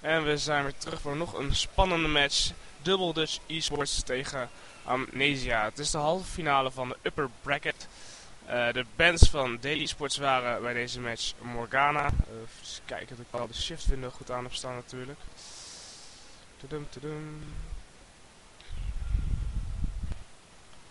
En we zijn weer terug voor nog een spannende match. Double Dutch Esports tegen Amnesia. Het is de halve finale van de upper bracket. De bands van D Esports waren bij deze match Morgana. Even kijken dat ik wel de shift window goed aan heb staan natuurlijk. Tudum, tudum.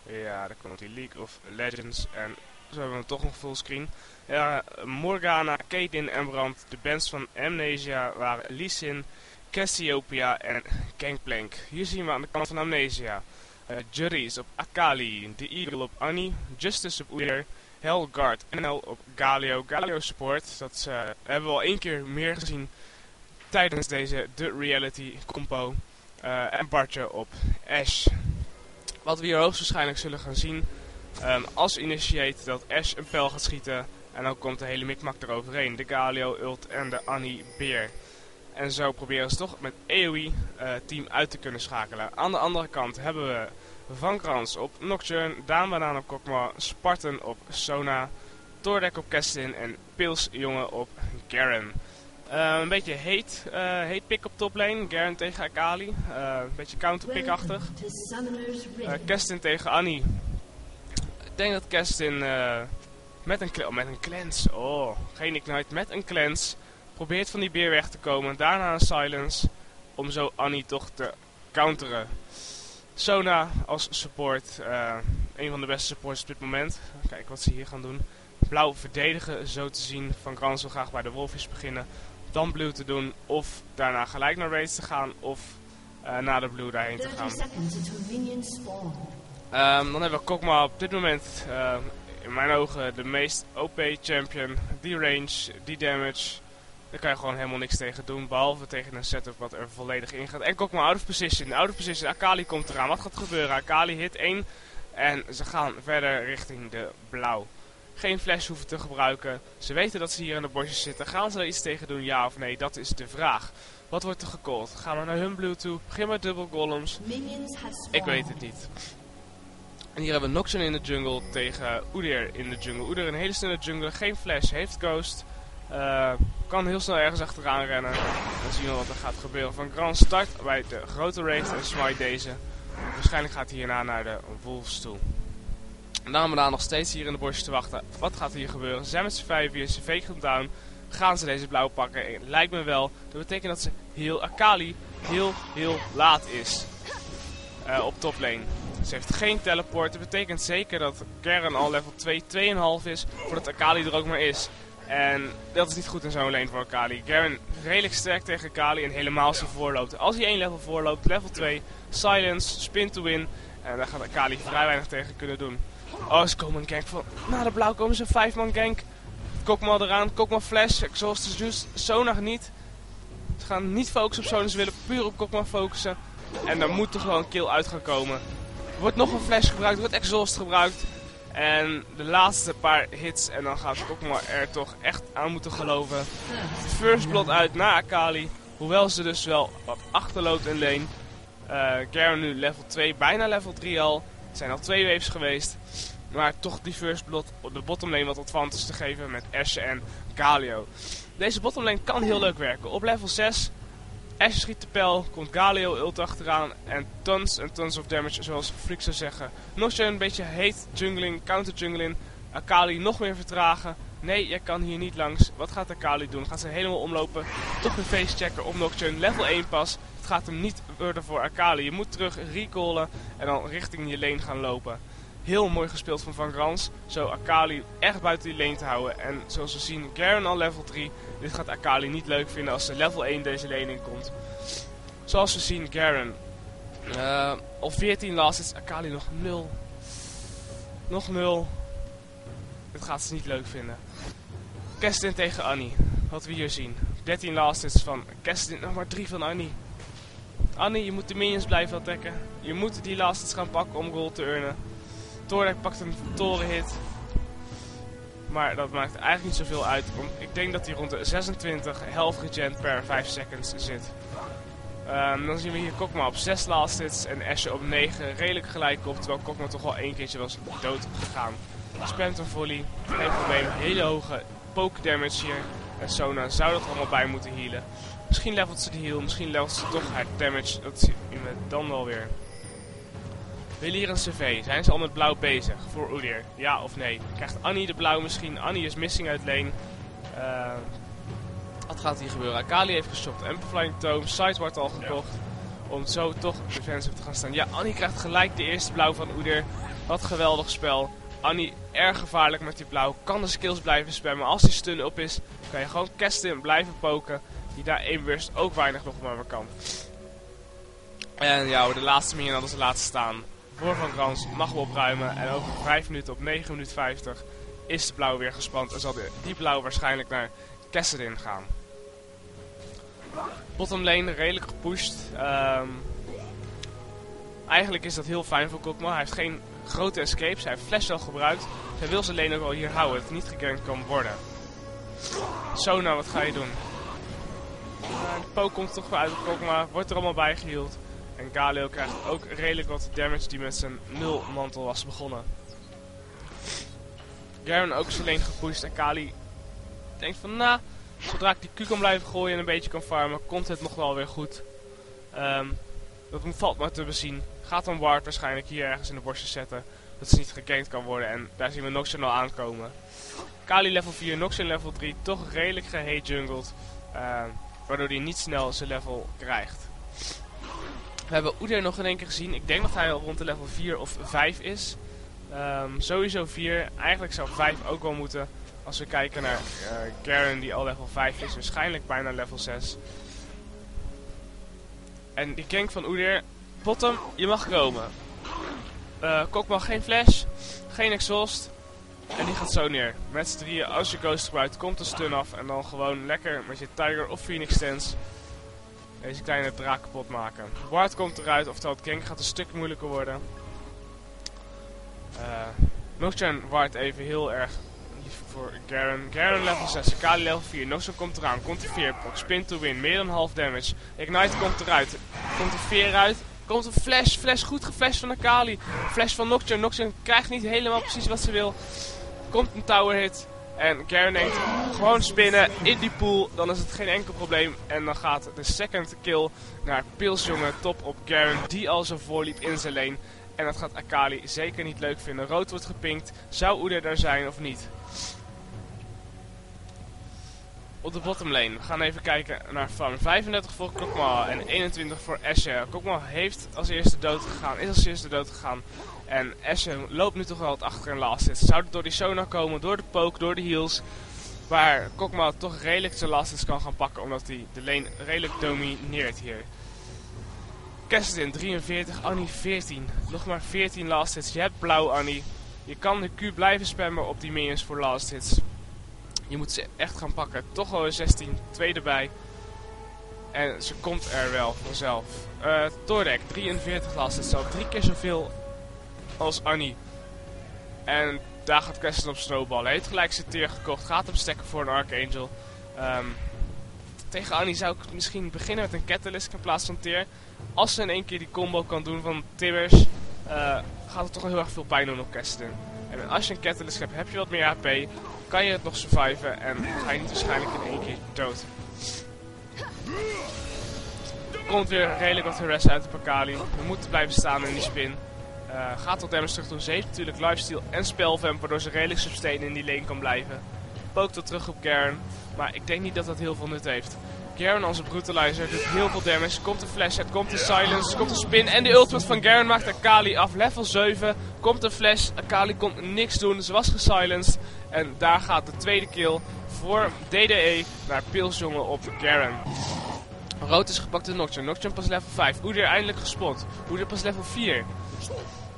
Ja, daar komt die League of Legends en zo hebben we toch nog fullscreen. Ja, Morgana, Caitlyn en Brand. De bands van Amnesia waren Lee Sin, Cassiopeia en Gangplank. Hier zien we aan de kant van Amnesia. Jury is op Akali, The Eagle op Annie, Justice op Udyr, Hellguard NL op Galio. Galio support, dat hebben we al 1 keer meer gezien tijdens deze The Reality compo. En Bartje op Ashe. Wat we hier hoogstwaarschijnlijk zullen gaan zien als initiate dat Ashe een pijl gaat schieten. En dan komt de hele mikmak eroverheen. De Galio ult en de Annie beer. En zo proberen ze toch met AoE team uit te kunnen schakelen. Aan de andere kant hebben we Van Grans op Nocturne, Daan Banaan op Kokmo, Spartan op Sona, Tordek op Kestin en Pilsjonge op Garen. Een beetje heet pick op toplane, Garen tegen Akali, een beetje counterpick-achtig. Kestin tegen Annie. Ik denk dat Kestin met een cleanse, oh, geen ignite, met een cleanse. Probeert van die beer weg te komen, daarna een silence, om zo Annie toch te counteren. Sona als support, een van de beste supports op dit moment. Kijk wat ze hier gaan doen. Blauw verdedigen, zo te zien. Van Grans wil graag bij de wolfjes beginnen, dan blue te doen, of daarna gelijk naar raids te gaan, of naar de blue daarheen te gaan. Dan hebben we Kokmo op dit moment, in mijn ogen, de meest OP champion. Die range, die damage. Daar kan je gewoon helemaal niks tegen doen, behalve tegen een setup wat er volledig in gaat. En Kokmo out of position, Akali komt eraan. Wat gaat er gebeuren? Akali hit 1 en ze gaan verder richting de blauw. Geen flash hoeven te gebruiken. Ze weten dat ze hier in de bosjes zitten. Gaan ze er iets tegen doen, ja of nee? Dat is de vraag. Wat wordt er gecallt? Gaan we naar hun blue toe? Begin met dubbel golems? Ik weet het niet. En hier hebben we Noxion in de jungle tegen Udyr in de jungle. Udyr een hele snelle jungle, geen flash, heeft ghost. Kan heel snel ergens achteraan rennen. Dan zien we wat er gaat gebeuren. Van Grand start bij de grote race en smite deze. Waarschijnlijk gaat hij hierna naar de wolves toe. En daarom daar nog steeds hier in de bosjes te wachten. Wat gaat hier gebeuren? Ze zijn met z'n 5 hier, ze fake hem down. Gaan ze deze blauw pakken? En lijkt me wel. Dat betekent dat ze heel Akali heel laat is. Op toplane. Ze heeft geen teleport. Dat betekent zeker dat Garen al level 2,5 is. Voordat Akali er ook maar is. En dat is niet goed in zo'n lane voor Akali. Garen redelijk sterk tegen Akali en helemaal als hij voorloopt. Als hij 1 level voorloopt, level 2, silence, spin to win. En daar gaat Akali vrij weinig tegen kunnen doen. Oh, ze komen een gank van... Na de blauw komen ze een 5-man gank. Kokmo eraan, Kokmo flash, exhaust juice, Sona niet. Ze gaan niet focussen op Sona, ze willen puur op Kokmo focussen. En daar moet er gewoon kill uit gaan komen. Er wordt nog een flash gebruikt, er wordt exhaust gebruikt. En de laatste paar hits en dan gaat Kokmo er toch echt aan moeten geloven. First blood uit naar Akali. Hoewel ze dus wel wat achterloopt in lane. Garen nu level 2, bijna level 3 al. Het zijn al 2 waves geweest. Maar toch die first blood op de bottom lane wat advantage te geven met Ashe en Galio. Deze bottom lane kan heel leuk werken. Op level 6, Ashe schiet de pijl, komt Galio ult achteraan en tons of damage, zoals Freak zou zeggen. Noxion een beetje heet jungling, counter jungling. Akali nog meer vertragen. Nee, jij kan hier niet langs. Wat gaat Akali doen? Gaat ze helemaal omlopen? Toch een face checker op Noxion, level 1 pas. Het gaat hem niet worden voor Akali. Je moet terug recallen en dan richting je lane gaan lopen. Heel mooi gespeeld van Grans. Zo Akali echt buiten die lane te houden. En zoals we zien, Garen al level 3. Dit gaat Akali niet leuk vinden als ze level 1 deze lane in komt. Zoals we zien, Garen. Al 14 last is Akali nog 0. Nog 0. Dit gaat ze niet leuk vinden. Kestin tegen Annie. Wat we hier zien. 13 last is van Kestin. Nog maar 3 van Annie. Annie, je moet de minions blijven attacken. Je moet die last gaan pakken om gold te earnen. Tordek pakt een torenhit. Maar dat maakt eigenlijk niet zoveel uit. Want ik denk dat hij rond de 26 health regen per 5 seconds zit. Dan zien we hier Kokmo op 6 last hits en Ashe op 9. Redelijk gelijk op, terwijl Kokmo toch al 1 keertje was dood gegaan. Spamt een volley. Geen probleem. Hele hoge poke damage hier. En Sona zou dat allemaal bij moeten healen. Misschien levelt ze de heal, misschien levelt ze toch haar damage. Dat zien we dan wel weer. We willen hier een cv. Zijn ze al met blauw bezig voor Udyr? Ja of nee? Krijgt Annie de blauw misschien? Annie is missing uit lane. Wat gaat hier gebeuren? Akali heeft geshopt. Amplifying Tome. Sideward al gekocht. Ja. Om zo toch defensive te gaan staan. Ja, Annie krijgt gelijk de eerste blauw van Udyr. Wat geweldig spel. Annie erg gevaarlijk met die blauw. Kan de skills blijven spammen. Als die stun op is, kan je gewoon Kestin blijven poken. Die daar één burst ook weinig nog maar kan. En ja, de laatste minion hadden ze laten staan. Voor Van Grans mag wel opruimen. En over 5 minuten op 9 minuten 50 is de blauw weer gespand. En zal die blauw waarschijnlijk naar Cassadin gaan. Bottom lane redelijk gepusht. Eigenlijk is dat heel fijn voor Kokmo. Hij heeft geen grote escapes. Hij heeft flash wel gebruikt. Hij wil zijn lane ook wel hier houden. Het niet gegankt kan worden. Sona, wat ga je doen? De poke komt toch wel uit op Kokmo. Wordt er allemaal bij geheeld. En Galio krijgt ook redelijk wat damage die met zijn nul mantel was begonnen. Garen ook zijn lane gepusht. En Kali denkt van na. Zodra ik die Q kan blijven gooien en een beetje kan farmen, komt het nog wel weer goed. Dat valt maar te bezien. Gaat dan Ward waarschijnlijk hier ergens in de borstjes zetten. Dat ze niet gegankt kan worden. En daar zien we Noxion al aankomen. Kali level 4, Noxion level 3. Toch redelijk gehate jungled. Waardoor hij niet snel zijn level krijgt. We hebben Udyr nog in één keer gezien. Ik denk dat hij al rond de level 4 of 5 is. Sowieso 4. Eigenlijk zou 5 ook wel moeten. Als we kijken naar Garen die al level 5 is. Waarschijnlijk bijna level 6. En die gank van Udyr. Bottom, je mag komen. Kok mag geen flash. Geen exhaust. En die gaat zo neer. Met z'n drieën, als je ghost gebruikt, komt de stun af. En dan gewoon lekker met je tiger of phoenix stance deze kleine draak kapot maken. Ward komt eruit, oftewel het gank gaat een stuk moeilijker worden. Nocturne ward even heel erg voor Garen. Garen level 6, Kali level 4. Nocturne komt eraan, komt de veerbox. Spin to win, meer dan half damage. Ignite komt eruit, komt de veer uit. Komt een flash, goed geflasht van Akali. Flash van Nocturne, Nocturne krijgt niet helemaal precies wat ze wil. Komt een tower hit. En Garen denkt, gewoon spinnen in die pool, dan is het geen enkel probleem. En dan gaat de second kill naar Pilsjonge, top op Garen, die al zo voorliep in zijn lane. En dat gaat Akali zeker niet leuk vinden. Rood wordt gepinkt, zou Udyr daar zijn of niet? Op de bottom lane. We gaan even kijken naar Van. 35 voor Kokmo en 21 voor Ashe. Kokmo heeft als eerste dood gegaan, is als eerste dood gegaan. En Ashe loopt nu toch wel wat achter in last hits. Zou het door die Sona komen, door de poke, door de heals. Waar Kokmo toch redelijk zijn last hits kan gaan pakken, omdat hij de lane redelijk domineert hier. Kessadin 43, Annie 14. Nog maar 14 last hits. Je hebt blauw, Annie. Je kan de Q blijven spammen op die minions voor last hits. Je moet ze echt gaan pakken. Toch wel 16, 2 erbij. En ze komt er wel vanzelf. Tordek, 43 last. Het is al 3 keer zoveel als Annie. En daar gaat Kestin op snowballen. Hij heeft gelijk zijn tier gekocht. Gaat hem stekken voor een Archangel. Tegen Annie zou ik misschien beginnen met een Catalyst in plaats van tier. Als ze in één keer die combo kan doen van Tibbers, gaat het toch wel heel erg veel pijn doen op Kestin. En als je een Catalyst hebt, heb je wat meer HP. Kan je het nog surviven en ga je niet waarschijnlijk in één keer dood. Er komt weer redelijk wat harass uit de Akali. We moeten blijven staan in die spin. Gaat tot damage terug doen. Ze heeft natuurlijk lifesteal en spelvamp, waardoor ze redelijk sustain in die lane kan blijven. Pookt dat terug op Garen, maar ik denk niet dat dat heel veel nut heeft. Garen als een brutalizer doet heel veel damage. Komt de flash, het komt de silence, komt de spin en de ultimate van Garen maakt Akali af. Level 7, komt de flash, Akali kon niks doen, ze was gesilenced. En daar gaat de tweede kill voor DDE naar Pilsjonge op Garen. Rood is gepakt door Nocturne, Nocturne pas level 5, Udyr eindelijk gespot, Udyr pas level 4.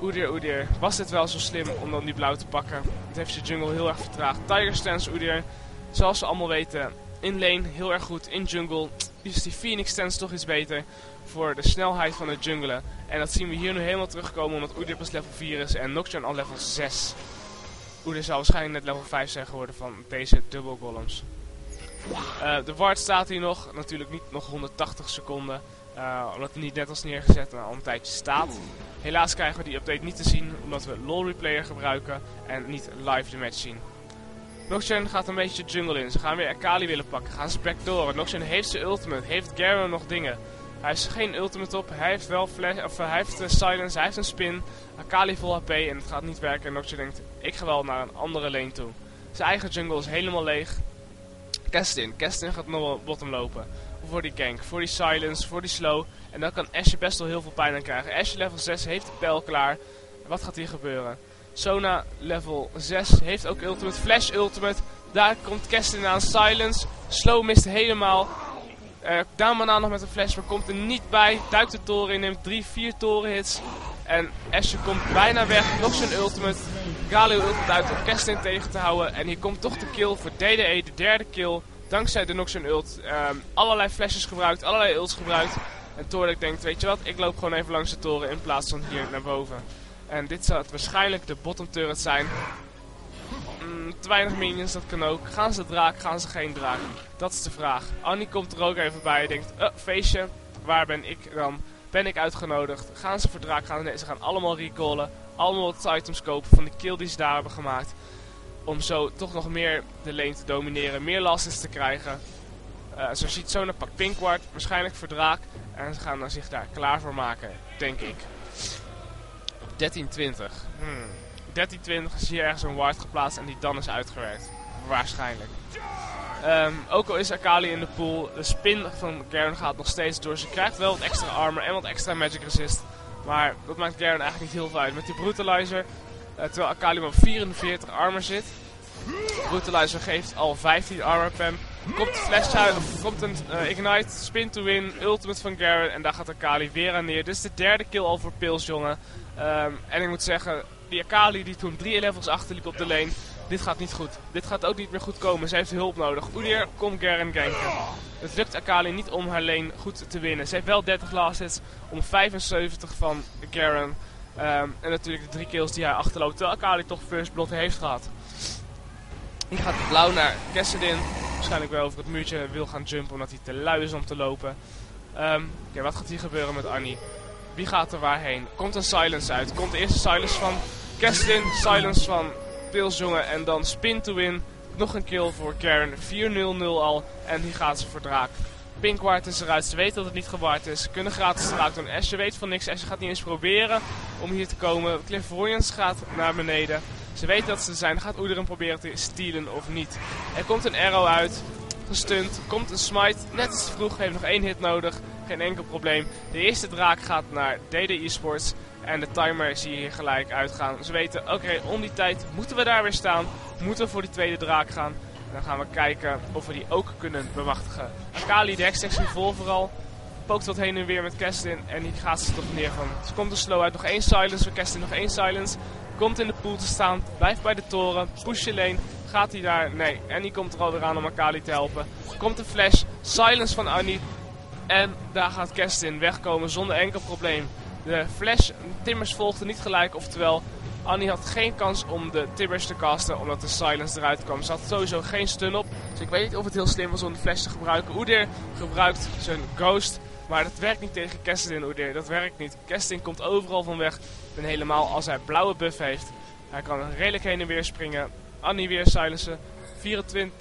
Udyr, was dit wel zo slim om dan die blauw te pakken? Het heeft de jungle heel erg vertraagd. Tiger stance Udyr, zoals we allemaal weten, in lane heel erg goed, in jungle is die Phoenix stance toch iets beter voor de snelheid van het jungelen. En dat zien we hier nu helemaal terugkomen omdat Udyr pas level 4 is en Nocturne al level 6. Udyr zal waarschijnlijk net level 5 zijn geworden van deze dubbel golems. De ward staat hier nog, natuurlijk niet nog 180 seconden. Omdat hij niet net als neergezet en al een tijdje staat. Helaas krijgen we die update niet te zien, omdat we LOL Replayer gebruiken en niet live de match zien. Noxion gaat een beetje de jungle in. Ze gaan weer Akali willen pakken. Gaan ze backdooren. Noxion heeft zijn ultimate. Heeft Garen nog dingen. Hij heeft geen ultimate op. Hij heeft wel flash, of hij heeft silence. Hij heeft een spin. Akali vol HP. En het gaat niet werken. En Noxion denkt, ik ga wel naar een andere lane toe. Zijn eigen jungle is helemaal leeg. Kestin. Kestin gaat nog bottom lopen. Voor die gank, voor die silence, voor die slow. En dan kan Ashe best wel heel veel pijn aan krijgen. Ashe level 6 heeft de pijl klaar. Wat gaat hier gebeuren? Sona level 6 heeft ook ultimate. Flash ultimate. Daar komt Kestin aan. Silence. Slow mist helemaal. Daan Banaan nog met een flash, maar komt er niet bij. Duikt de toren in, neemt 3-4 toren hits. En Ashe komt bijna weg. Nog zijn ultimate. Galio ultimate uit om Kestin tegen te houden. En hier komt toch de kill voor DDE, de derde kill. Dankzij de Noxion ult, allerlei flashes gebruikt, allerlei ults gebruikt. En Tordek denkt, weet je wat, ik loop gewoon even langs de toren in plaats van hier naar boven. En dit zou het waarschijnlijk de bottom turret zijn. Te weinig minions, dat kan ook. Gaan ze draak, gaan ze geen draak? Dat is de vraag. Annie komt er ook even bij en denkt, feestje, waar ben ik dan? Ben ik uitgenodigd? Gaan ze voor draak gaan? Nee, ze gaan allemaal recallen, allemaal wat items kopen van de kill die ze daar hebben gemaakt. Om zo toch nog meer de lane te domineren, meer last te krijgen. Zo ziet Sona pakt Pinkward, waarschijnlijk voor draak. En ze gaan dan zich daar klaar voor maken, denk ik. 13-20. 13-20 is hier ergens een ward geplaatst en die dan is uitgewerkt. Waarschijnlijk. Ook al is Akali in de pool, de spin van Garen gaat nog steeds door. Ze krijgt wel wat extra armor en wat extra magic resist. Maar dat maakt Garen eigenlijk niet heel veel uit. Met die Brutalizer... terwijl Akali op 44 armor zit. Brutalizer geeft al 15 armor pam. Komt de flash uit, of komt een ignite, spin to win, ultimate van Garen. En daar gaat Akali weer aan neer. Dit is de derde kill al voor Pilsjonge. En ik moet zeggen, die Akali die toen 3 levels achterliep op de lane. Dit gaat niet goed. Dit gaat ook niet meer goed komen. Ze heeft hulp nodig. Udyr, kom Garen ganken. Het lukt Akali niet om haar lane goed te winnen. Ze heeft wel 30 last hits om 75 van Garen. En natuurlijk de 3 kills die hij achterloopt, terwijl Akali toch first blood heeft gehad. Die gaat blauw naar Kessadin. Waarschijnlijk wel over het muurtje wil gaan jumpen omdat hij te lui is om te lopen. Ja, wat gaat hier gebeuren met Annie? Wie gaat er waarheen? Komt een silence uit. Komt de eerste silence van Kessadin, silence van Pilsjonge en dan spin to win. Nog een kill voor Garen. 4-0-0 al. En die gaat ze voor draak. Pinkward is eruit, ze weten dat het niet gewaard is. Ze kunnen gratis eruit doen. Ashe weet van niks. Ashe gaat niet eens proberen om hier te komen. Clairvoyance gaat naar beneden. Ze weet dat ze er zijn. Gaat Udyr proberen te stealen of niet. Er komt een arrow uit. Gestunt. Komt een smite. Net als vroeg. Heeft nog 1 hit nodig. Geen enkel probleem. De eerste draak gaat naar DD Esports. En de timer zie je hier gelijk uitgaan. Ze weten, oké, om die tijd moeten we daar weer staan. Moeten we voor die tweede draak gaan. En dan gaan we kijken of we die ook kunnen bemachtigen. Akali, de hexsectie vol vooral. Pookt wat heen en weer met Kestin. En die gaat ze toch neer van. Ze komt er slow uit. Nog 1 silence voor Kestin. Nog 1 silence. Komt in de pool te staan. Blijft bij de toren. Push je lane. Gaat hij daar? Nee. En die komt er alweer aan om Akali te helpen. Komt een flash. Silence van Annie. En daar gaat Kestin wegkomen zonder enkel probleem. De flash timmers volgden niet gelijk. Oftewel... Annie had geen kans om de Timbers te casten, omdat de silence eruit kwam. Ze had sowieso geen stun op. Dus ik weet niet of het heel slim was om de flash te gebruiken. Udyr gebruikt zijn ghost. Maar dat werkt niet tegen Kestin, Udyr. Dat werkt niet. Kestin komt overal van weg. En helemaal als hij blauwe buff heeft. Hij kan redelijk heen en weer springen. Annie weer silencen.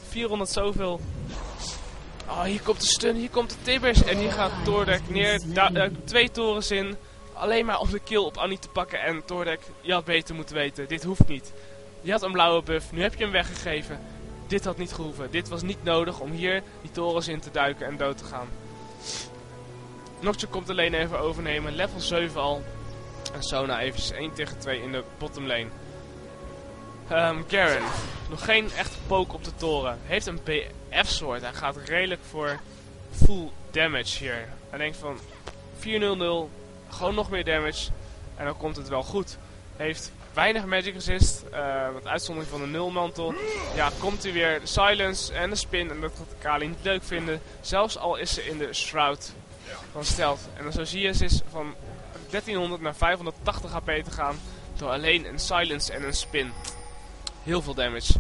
400 zoveel. Oh, hier komt de stun. Hier komt de Timbers. En hier gaat Tordek neer. 2 torens in. Alleen maar om de kill op Annie te pakken. En Tordek, je had beter moeten weten. Dit hoeft niet. Je had een blauwe buff. Nu heb je hem weggegeven. Dit had niet gehoeven. Dit was niet nodig om hier die torens in te duiken en dood te gaan. Noxion komt alleen even overnemen. Level 7 al. En Sona eventjes 1 tegen 2 in de bottom lane. Garen. Nog geen echte poke op de toren. Heeft een BF Sword. Hij gaat redelijk voor full damage hier. Hij denkt van 4-0-0. Gewoon nog meer damage. En dan komt het wel goed. Heeft weinig magic resist. Met uitzondering van de nulmantel. Ja, komt hij weer. De silence en de spin. En dat gaat Akali niet leuk vinden. Zelfs al is ze in de shroud van stealth. En dan zo zie je, ze is van 1300 naar 580 HP te gaan. Door alleen een silence en een spin. Heel veel damage.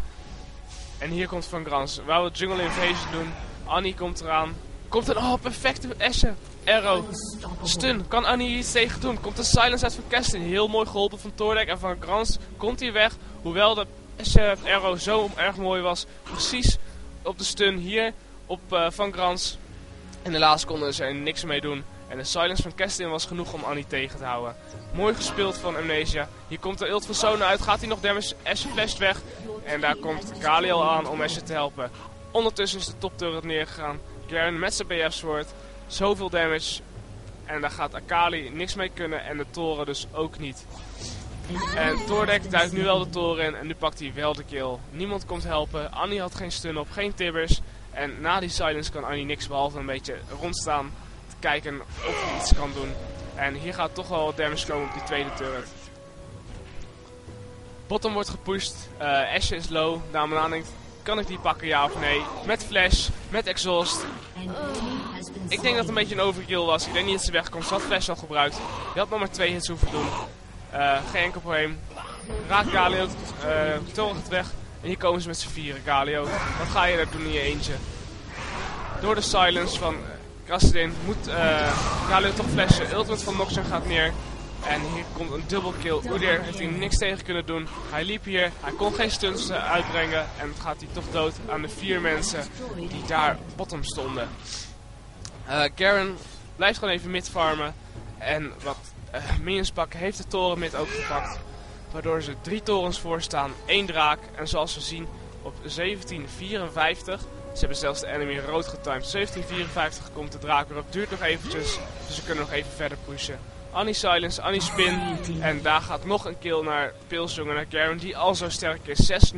En hier komt Van Grans. Wou het jungle invasion doen. Annie komt eraan. Komt een perfecte Ashe. Arrow. Stun. Kan Annie iets tegen doen? Komt een silence uit van Kestin. Heel mooi geholpen van Tordek. En Van Grans komt hier weg. Hoewel de Sheriff Arrow zo erg mooi was. Precies op de stun hier op Van Grans. En helaas konden ze er niks mee doen. En de silence van Kestin was genoeg om Annie tegen te houden. Mooi gespeeld van Amnesia. Hier komt de ult van Sona uit. Gaat hij nog damage? Ashe flasht weg. En daar komt Galio aan om Ashe te helpen. Ondertussen is de topturret neergegaan. Garen met zijn BF Sword. Zoveel damage. En daar gaat Akali niks mee kunnen. En de toren dus ook niet. En Tordek duikt nu wel de toren in. En nu pakt hij wel de kill. Niemand komt helpen. Annie had geen stun op. Geen tibbers. En na die silence kan Annie niks behalve een beetje rondstaan. Te kijken of hij iets kan doen. En hier gaat toch wel wat damage komen op die tweede turret. Bottom wordt gepusht. Ashe is low. Daan Banaan denkt, kan ik die pakken, ja of nee? Met flash, met exhaust. Ik denk dat het een beetje een overkill was. Ik denk niet dat ze wegkomt. Ze had flash al gebruikt. Je had nog maar 2 hits hoeven doen. Geen enkel probleem. Raakt Galio. Torg het weg. En hier komen ze met z'n vieren. Galio, wat ga je daar doen in je eentje? Door de silence van Cassadin moet Galio toch flashen. Ultimate van Noxion gaat neer. En hier komt een dubbel kill. Udyr heeft hier niks tegen kunnen doen. Hij liep hier, hij kon geen stunts uitbrengen. En gaat hij toch dood aan de 4 mensen die daar bottom stonden. Garen blijft gewoon even mid farmen. En wat minions pakken heeft de toren mid ook gepakt. Waardoor ze 3 torens voor staan, 1 draak. En zoals we zien op 1754. Ze hebben zelfs de enemy rood getimed. 1754 komt de draak weer op. Duurt nog eventjes, dus ze kunnen nog even verder pushen. Annie silence, Annie spin. En daar gaat nog een kill naar Pilsjonge, naar Garen, die al zo sterk is. 6-0-0,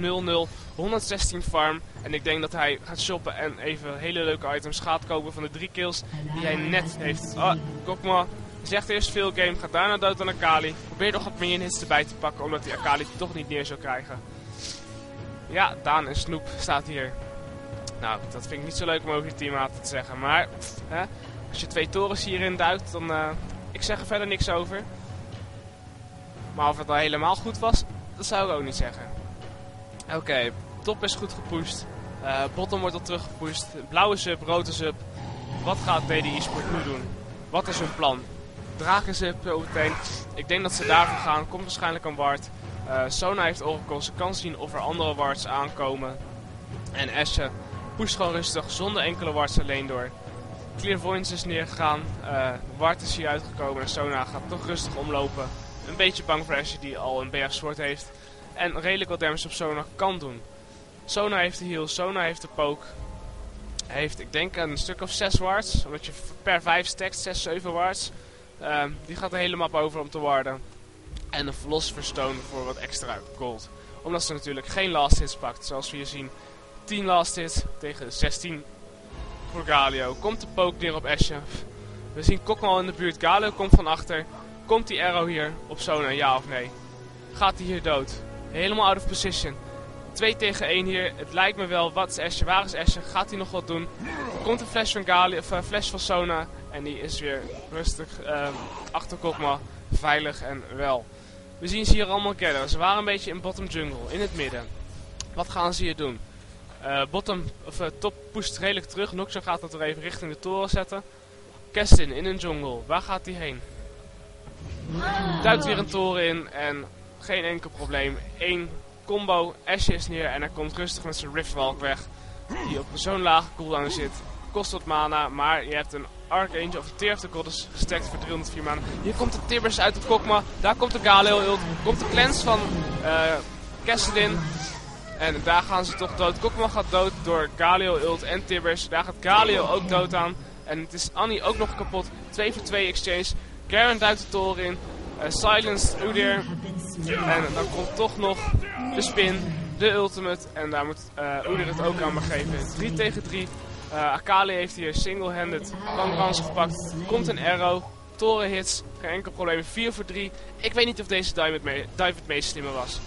116 farm. En ik denk dat hij gaat shoppen en even hele leuke items gaat kopen van de 3 kills die hij net heeft. Ah, Kokmo zegt eerst veel game, gaat daarna dood aan Akali. Probeert nog wat minion hits erbij te pakken, omdat hij Akali toch niet neer zou krijgen. Ja, Daan en Snoep staat hier. Nou, dat vind ik niet zo leuk om over je teammaten te zeggen. Maar, hè, als je 2 torens hierin duikt, dan... Ik zeg er verder niks over. Maar of het al helemaal goed was, dat zou ik ook niet zeggen. Oké, top is goed gepusht. Bottom wordt al teruggepusht. Blauwe sub, rode sub. Wat gaat DD Esport nu doen? Wat is hun plan? Draken sub meteen. Ik denk dat ze daarvoor gaan. Komt waarschijnlijk een ward. Sona heeft Oracle. Ze kan zien of er andere wards aankomen. En Ashe pusht gewoon rustig zonder enkele wards alleen door. Clairvoyance is neergegaan, Ward is hier uitgekomen en Sona gaat toch rustig omlopen. Een beetje bang voor Ashe die al een BF Sword heeft. En redelijk wat damage op Sona kan doen. Sona heeft de heal, Sona heeft de poke. Hij heeft, ik denk, een stuk of 6 wards, omdat je per 5 stackt, 6-7 wards. Die gaat de hele map over om te warden. En een Philosopher's Stone voor wat extra gold. Omdat ze natuurlijk geen last hits pakt, zoals we hier zien. 10 last hits tegen 16. Voor Galio. Komt de poke neer op Ashe. We zien Kokmo in de buurt. Galio komt van achter. Komt die arrow hier op Sona, ja of nee? Gaat hij hier dood? Helemaal out of position. 2 tegen 1 hier. Het lijkt me wel. Wat is Ashe? Waar is Ashe? Gaat hij nog wat doen? Er komt een flash van Galio, of flash van Sona. En die is weer rustig achter Kokmo. Veilig en wel. We zien ze hier allemaal kennen. Ze waren een beetje in bottom jungle. In het midden. Wat gaan ze hier doen? Top pusht redelijk terug. Noxion gaat dat er even richting de toren zetten. Kestin in een jungle. Waar gaat hij heen? Duikt weer een toren in. En geen enkel probleem. 1 combo. Ashe is neer. En hij komt rustig met zijn Riftwalk weg. Die op zo'n lage cooldown zit. Kost wat mana. Maar je hebt een Archangel of Tear of the Goddess gestekt voor 304 mana. Hier komt de Tibbers uit op Kokmo. Daar komt de Galio ult. Komt de cleanse van Kessadin. En daar gaan ze toch dood. Kokmo gaat dood door Galio, ult en Tibbers. Daar gaat Galio ook dood aan. En het is Annie ook nog kapot. 2 voor 2 exchange. Garen duikt de toren in. Silenced Udyr. En dan komt toch nog de spin. De ultimate. En daar moet Udyr het ook aan begeven. 3 tegen 3. Akali heeft hier single-handed Van Grans gepakt. Komt een arrow. Toren hits. Geen enkel probleem. 4 voor 3. Ik weet niet of deze dive het meest slimme was.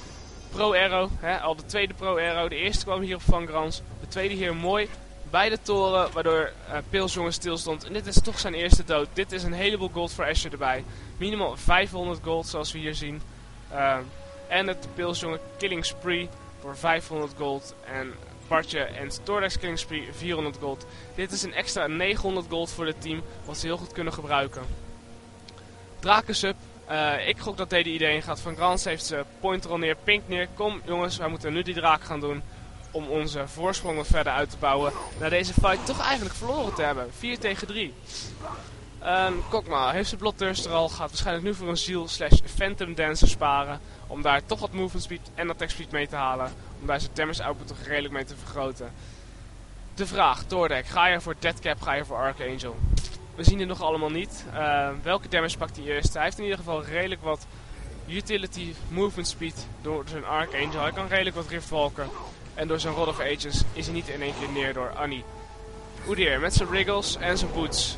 Pro-arrow, al de tweede pro-arrow. De eerste kwam hier op Van Grans. De tweede hier mooi bij de toren, waardoor Pilsjonge stil stond. En dit is toch zijn eerste dood. Dit is een heleboel gold voor Ashe erbij. Minimaal 500 gold, zoals we hier zien. En het Pilsjonge killing spree voor 500 gold. En Bartje en Tordek's killing spree 400 gold. Dit is een extra 900 gold voor het team, wat ze heel goed kunnen gebruiken. Drakensub. Ik gok dat DD iedereen gaat. Van Grans heeft zijn pointer al neer, pink neer. Kom jongens, wij moeten nu die draak gaan doen om onze voorsprongen verder uit te bouwen. Na deze fight toch eigenlijk verloren te hebben. 4 tegen 3. Kokma heeft zijn Bloodthirster al. Gaat waarschijnlijk nu voor een ziel / Phantom Dancer sparen. Om daar toch wat movement speed en attack speed mee te halen. Om daar zijn damage output toch redelijk mee te vergroten. De vraag, Tordek, ga je voor Deadcap, ga je voor Archangel? We zien het nog allemaal niet. Welke damage pakt hij eerst? Hij heeft in ieder geval redelijk wat utility movement speed door zijn Archangel. Hij kan redelijk wat Riftwalken. En door zijn Rod of Ages is hij niet in één keer neer door Annie. Udyr met zijn wriggles en zijn boots.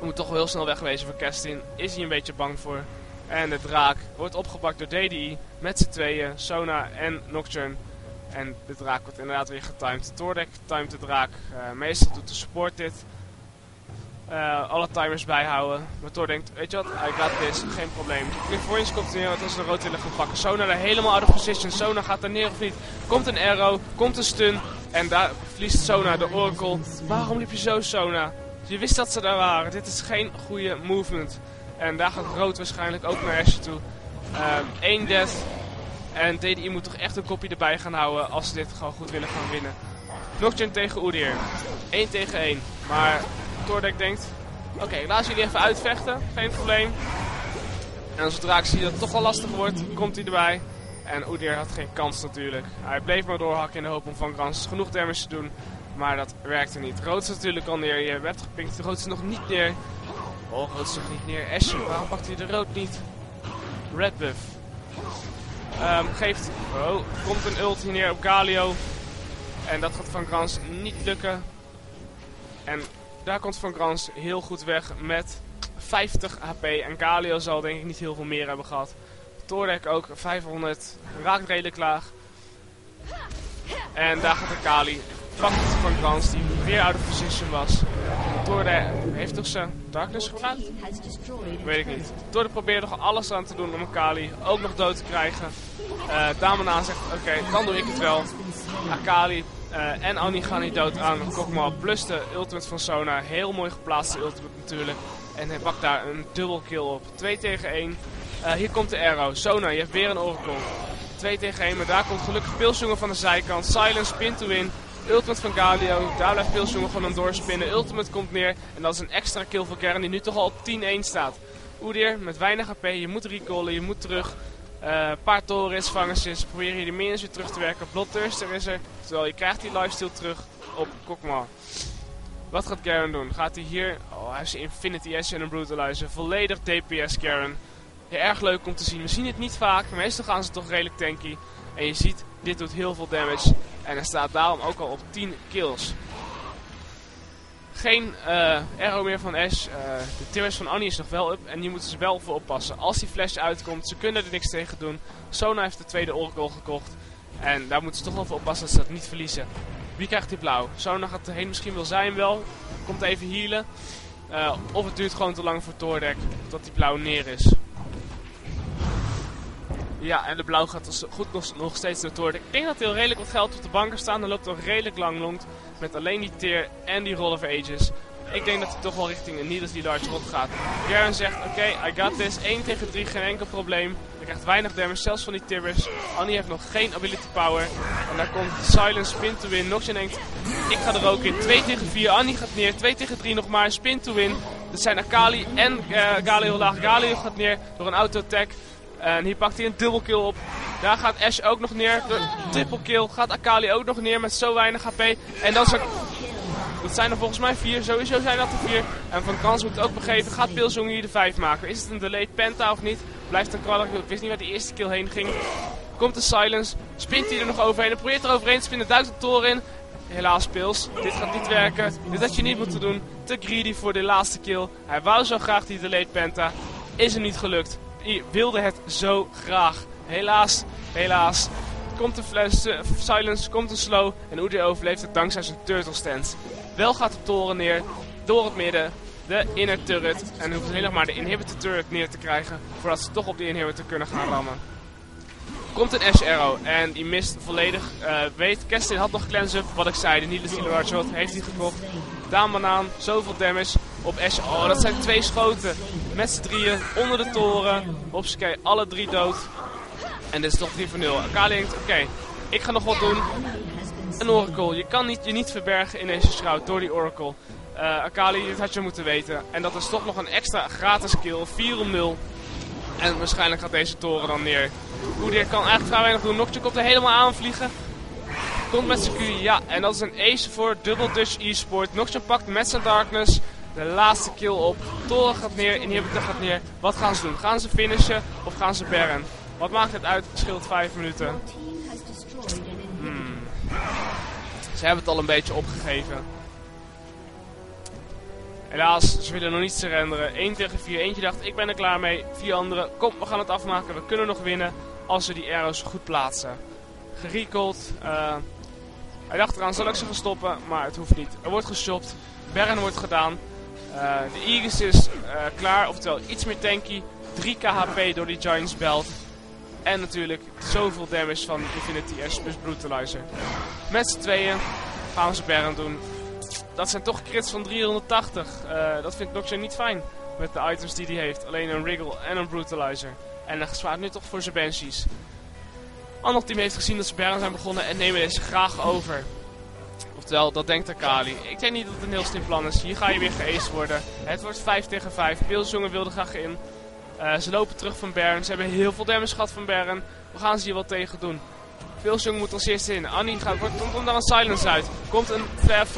Moet toch wel heel snel wegwezen voor Kestin. Is hij een beetje bang voor. En de draak wordt opgepakt door DDI met z'n tweeën. Sona en Nocturne. En de draak wordt inderdaad weer getimed. Tordek timed de draak. Meestal doet de support dit. Alle timers bijhouden. Maar Thor denkt, weet je wat, I got this, geen probleem. Clifforians komt er neer, want als de rood willen gaan pakken. Sona er helemaal out of position. Sona gaat er neer of niet. Komt een arrow, komt een stun. En daar verliest Sona de Oracle. Waarom liep je zo, Sona? Je wist dat ze daar waren. Dit is geen goede movement. En daar gaat rood waarschijnlijk ook naar Ashe toe. 1 death. En DDI moet toch echt een kopje erbij gaan houden als ze dit gewoon goed willen gaan winnen. Nocturne tegen Udyr. 1 tegen 1. Maar Tordek denkt, oké, laat jullie even uitvechten, geen probleem. En als draak zie je dat het toch wel lastig wordt, komt hij erbij. En Udyr had geen kans natuurlijk. Hij bleef maar doorhakken in de hoop om Van Grans genoeg damage te doen. Maar dat werkte niet. Rood is natuurlijk al neer, je werd gepinkt, de rood is nog niet neer. Oh, rood is nog niet neer. Ashe, waarom pakt hij de rood niet? Red buff. Komt een ult hier neer op Galio. En dat gaat Van Grans niet lukken. En daar komt Van Grans heel goed weg met 50 HP. En Galio zal denk ik niet heel veel meer hebben gehad. Tordek ook 500. Raakt redelijk laag. En daar gaat Akali. Pakt Van Grans die weer out of position was. Tordek heeft toch zijn darkness gekraakt? Weet ik niet. Tordek probeerde nog alles aan te doen om Akali ook nog dood te krijgen. Daan Banaan zegt oké, dan doe ik het wel. Akali en Annie gaan niet dood aan. Kokmo plus de ultimate van Sona. Heel mooi geplaatste ultimate natuurlijk. En hij pakt daar een dubbel kill op. 2 tegen 1. Hier komt de arrow. Sona, je hebt weer een Oracle. 2 tegen 1, maar daar komt gelukkig Pilsjonge van de zijkant. Silence, pin to win. Ultimate van Galio. Daar blijft Pilsjonge gewoon aan doorspinnen. Ultimate komt neer. En dat is een extra kill voor Garen die nu toch al op 10-1 staat. Udyr met weinig HP. Je moet recallen, je moet terug. Paar torens, vangers is, probeer hier de minions weer terug te werken. Bloodthirster is er, terwijl je krijgt die lifesteal terug op Kokmo. Wat gaat Garen doen? Gaat hij hier, hij heeft zijn Infinity Edge en een Brutalizer, volledig DPS Garen. Heel erg leuk om te zien, we zien het niet vaak, meestal gaan ze toch redelijk tanky. En je ziet, dit doet heel veel damage en hij staat daarom ook al op 10 kills. Geen arrow meer van Ashe. De tiers van Annie is nog wel up. En die moeten ze wel voor oppassen. Als die flash uitkomt, ze kunnen er niks tegen doen. Sona heeft de tweede Oracle gekocht. En daar moeten ze toch wel voor oppassen dat ze dat niet verliezen. Wie krijgt die blauw? Sona gaat erheen, misschien wil zij hem wel. Komt even healen. Of het duurt gewoon te lang voor Tordek dat die blauw neer is. Ja, en de blauw gaat dus goed nog steeds naar Tordek. Ik denk dat heel redelijk wat geld op de banken staan. Hij loopt al redelijk lang rond. Met alleen die teer en die Roll of Ages. Ik denk dat hij toch wel richting een Needlessly Large Rod gaat. Garen zegt, oké, I got this. 1 tegen 3, geen enkel probleem. Hij krijgt weinig damage, zelfs van die tibbers. Annie heeft nog geen ability power. En daar komt Silence, spin to win. Noxion denkt, ik ga er ook in. 2 tegen 4, Annie gaat neer. 2 tegen 3 nog maar, spin to win. Dat zijn Akali en Galio laag. Galio gaat neer door een auto-attack. En hier pakt hij een dubbel kill op. Daar gaat Ashe ook nog neer. Triple kill. Gaat Akali ook nog neer met zo weinig HP. En dan zijn dat zijn er volgens mij 4. Sowieso zijn dat er 4. En Van Kans moet het ook begeven. Gaat Pilsjonge hier de 5 maken. Is het een delayed penta of niet? Blijft een kwalijk. Ik wist niet waar de eerste kill heen ging. Komt de silence. Spint hij er nog overheen. En probeert er overheen te spinnen. Duikt de toren in. Helaas Pils. Dit gaat niet werken. Dit had je niet moeten doen. Te greedy voor de laatste kill. Hij wou zo graag die delayed penta. Is hem niet gelukt. Hij wilde het zo graag. Helaas. Komt de flash, silence, komt een slow. En Udyr overleeft het dankzij zijn turtle stand. Wel gaat de toren neer. Door het midden. De inner turret. En hoeft alleen nog maar de inhibitor turret neer te krijgen. Voordat ze toch op de inhibitor kunnen gaan rammen. Komt een Ashe arrow. En die mist volledig. Kestin had nog cleanse up. Wat ik zei. De Needlessly Large Rod heeft hij gekocht. Daan Banaan, zoveel damage op Ashe. Oh, dat zijn twee schoten. Met z'n drieën, onder de toren. Hopsakee, alle drie dood. En dit is toch 3 voor 0. Akali denkt, oké, ik ga nog wat doen. Een Oracle. Je kan je niet verbergen in deze schouw door die Oracle. Akali, dit had je moeten weten. En dat is toch nog een extra gratis kill. 4 om 0. En waarschijnlijk gaat deze toren dan neer. Udyr kan eigenlijk vrij weinig doen. Nocturne komt er helemaal aanvliegen. Komt met zijn Q, ja. En dat is een ace voor Double Dutch Esports. Nocturne pakt met zijn Darkness de laatste kill op. Toren gaat neer, inhibitor gaat neer. Wat gaan ze doen? Gaan ze finishen of gaan ze barren? Wat maakt het uit? Het scheelt 5 minuten. Ze hebben het al een beetje opgegeven. Helaas, ze willen nog niet surrenderen. 1 tegen 4. Eentje dacht, ik ben er klaar mee. 4 anderen, kom, we gaan het afmaken. We kunnen nog winnen als ze die arrows goed plaatsen. Gerecalled. Hij dacht eraan, zal ik ze gaan stoppen? Maar het hoeft niet. Er wordt geshopt. Barren wordt gedaan. De Aegis is klaar, oftewel iets meer tanky. 3k HP door die Giants Belt. En natuurlijk zoveel damage van Infinity Edge plus Brutalizer. Met z'n tweeën gaan ze Barren doen. Dat zijn toch crits van 380. Dat vindt Noxion niet fijn met de items die hij heeft. Alleen een Wriggle en een Brutalizer. En hij zwaart nu toch voor zijn Banshees. Ander team heeft gezien dat ze Barren zijn begonnen en nemen deze graag over. Oftewel, dat denkt Akali. Ik denk niet dat het een heel slim plan is. Hier ga je weer geaced worden. Het wordt 5 tegen 5. Pilsjonge wilde graag in. Ze lopen terug van Barren. Ze hebben heel veel damage gehad van Barren. We gaan ze hier wel tegen doen. Pilsjonge moet als eerste in. Annie komt daar een silence uit. Komt een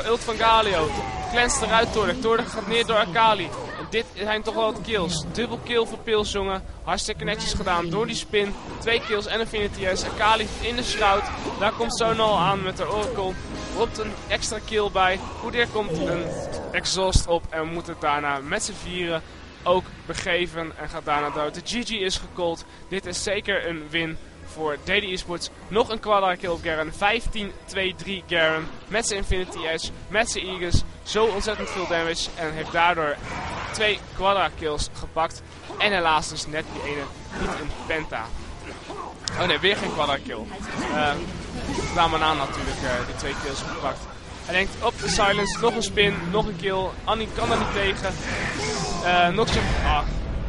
ult van Galio. Cleanst eruit Tordek. Tordek gaat neer door Akali. En dit zijn toch wel wat kills. Dubbel kill voor Pilsjonge. Hartstikke netjes gedaan door die spin. 2 kills en een Infinity S. Akali in de shroud. Daar komt Sona al aan met haar Oracle. Roept een extra kill bij. Udyr komt een exhaust op. En moet het daarna met z'n vieren ook begeven. En gaat daarna dood. De GG is gecallt. Dit is zeker een win voor DD Esports. Nog een quadra kill op Garen. 15-2-3 Garen. Met zijn Infinity Edge. Met zijn Aegis. Zo ontzettend veel damage. En heeft daardoor 2 quadra kills gepakt. En helaas dus net die ene. Niet een penta. Oh nee, weer geen quadra kill. Daan Banaan natuurlijk die 2 kills gepakt. Hij denkt op de silence, nog een spin, nog een kill. Annie kan er niet tegen. Noxion,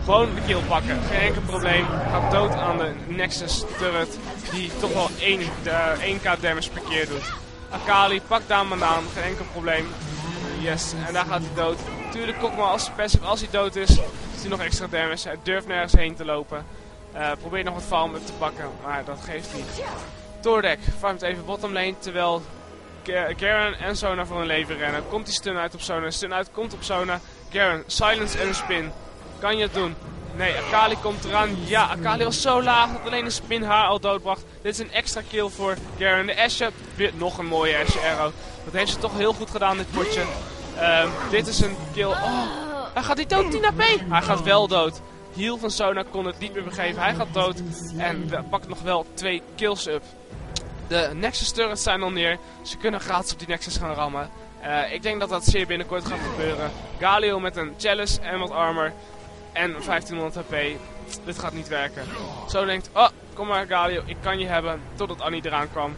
gewoon de kill pakken, geen enkel probleem. Gaat dood aan de Nexus turret die toch wel 1k damage per keer doet. Akali pakt Daan Banaan, geen enkel probleem. Yes, en daar gaat hij dood. Tuurlijk Kokmo als hij passive, als hij dood is, doet hij nog extra damage. Hij durft nergens heen te lopen. Probeert nog wat farm up te pakken, maar dat geeft niet. Tordek farmt even bottom lane, terwijl Garen en Sona voor hun leven rennen. Komt die stun uit op Sona, stun uit komt op Sona. Garen, silence en een spin. Kan je het doen? Nee, Akali komt eraan. Ja, Akali was zo laag dat alleen een spin haar al doodbracht. Dit is een extra kill voor Garen. De Ashe, weer nog een mooie Ashe arrow. Dat heeft ze toch heel goed gedaan, dit potje. Dit is een kill. Oh, hij gaat niet dood, 10 HP. Hij gaat wel dood. Heal van Sona kon het niet meer begeven. Hij gaat dood en pakt nog wel 2 kills up. De Nexus turrets zijn al neer. Ze kunnen gratis op die Nexus gaan rammen. Ik denk dat dat zeer binnenkort gaat gebeuren. Galio met een chalice en wat armor. En 1500 HP. Dit gaat niet werken. Zo denkt, oh, kom maar Galio, ik kan je hebben. Totdat Annie eraan kwam.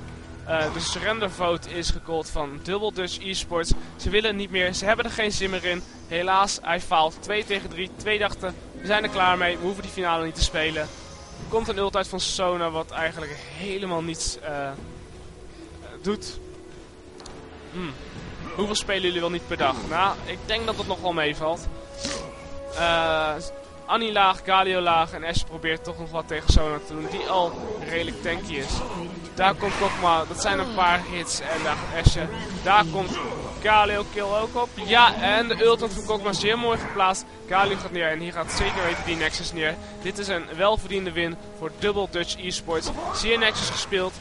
De surrender vote is gecallt van Double Dutch Esports. Ze willen niet meer, ze hebben er geen zin meer in. Helaas, hij faalt. 2 tegen 3. 2 dachten, we zijn er klaar mee. We hoeven die finale niet te spelen. Komt een ult uit van Sona, wat eigenlijk helemaal niets doet. Hoeveel spelen jullie wel niet per dag? Nou, ik denk dat dat nog wel meevalt. Annie laag, Galio laag en Ashe probeert toch nog wat tegen Sona te doen, die al redelijk tanky is. Daar komt Kokma, dat zijn een paar hits en daar gaat Ashe. Daar komt Galio kill ook op. Ja, en de ult van Kokma is zeer mooi geplaatst. Galio gaat neer en hier gaat zeker weten die Nexus neer. Dit is een welverdiende win voor Double Dutch Esports. Zeer Nexus gespeeld.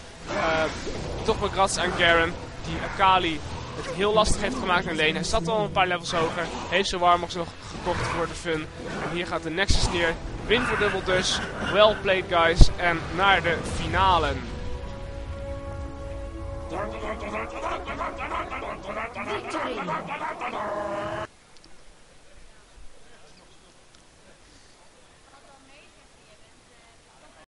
Toch maar grats aan Garen, die Akali het heel lastig heeft gemaakt in lane. Hij zat al een paar levels hoger. Heeft zijn warmox nog gekocht voor de fun. En hier gaat de Nexus neer. Win voor Double Dutch. Well played guys. En naar de finale. Victory!